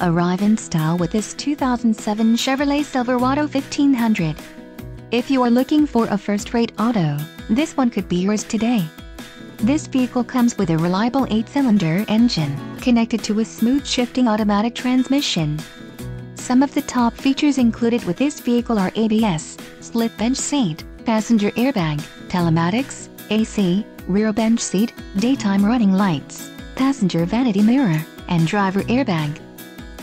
Arrive in style with this 2007 Chevrolet Silverado 1500. If you are looking for a first-rate auto, this one could be yours today. This vehicle comes with a reliable 8-cylinder engine, connected to a smooth shifting automatic transmission. Some of the top features included with this vehicle are ABS, split bench seat, passenger airbag, telematics, AC, rear bench seat, daytime running lights, passenger vanity mirror, and driver airbag.